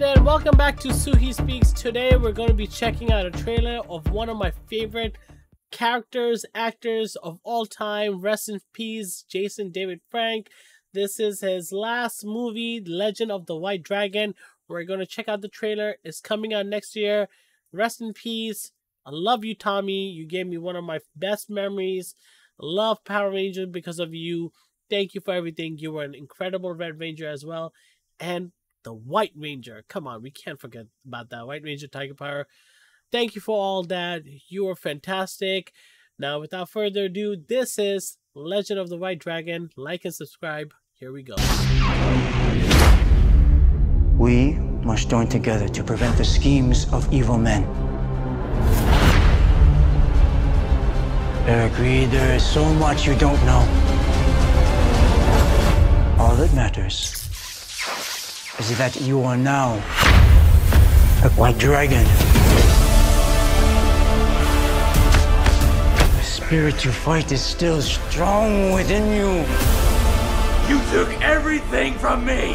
Alright then, welcome back to Suhe Speaks. Today we're going to be checking out a trailer of one of my favorite characters, actors of all time. Rest in peace, Jason David Frank. This is his last movie, The Legend of the White Dragon. We're going to check out the trailer. It's coming out next year. Rest in peace. I love you, Tommy. You gave me one of my best memories. I love Power Rangers because of you. Thank you for everything. You were an incredible Red Ranger as well. And the White Ranger. Come on, we can't forget about that. White Ranger, Tiger Power. Thank you for all that. You were fantastic. Now, without further ado, this is Legend of the White Dragon. Like and subscribe. Here we go. We must join together to prevent the schemes of evil men. Their greed, there is so much you don't know. All that matters is that you are now a white dragon. The spirit you fight is still strong within you. You took everything from me.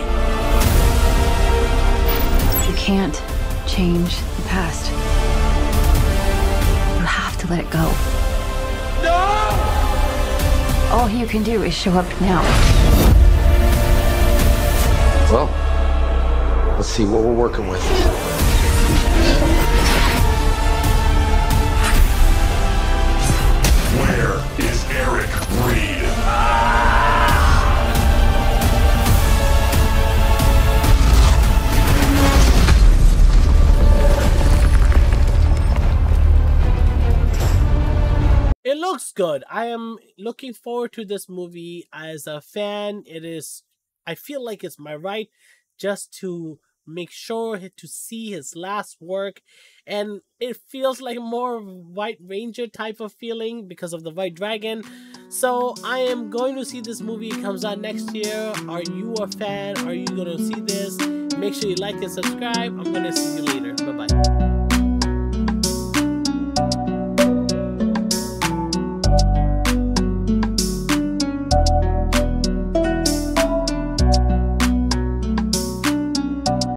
You can't change the past. You have to let it go. No! All you can do is show up now. Well, let's see what we're working with. Where is Eric Reed? It looks good. I am looking forward to this movie. As a fan, it is, I feel like it's my right just to make sure to see his last work. And it feels like more White Ranger type of feeling because of the White Dragon. So I am going to see this movie. It comes out next year. Are you a fan? Are you going to see this? Make sure you like and subscribe. I'm going to see you later. Bye-bye.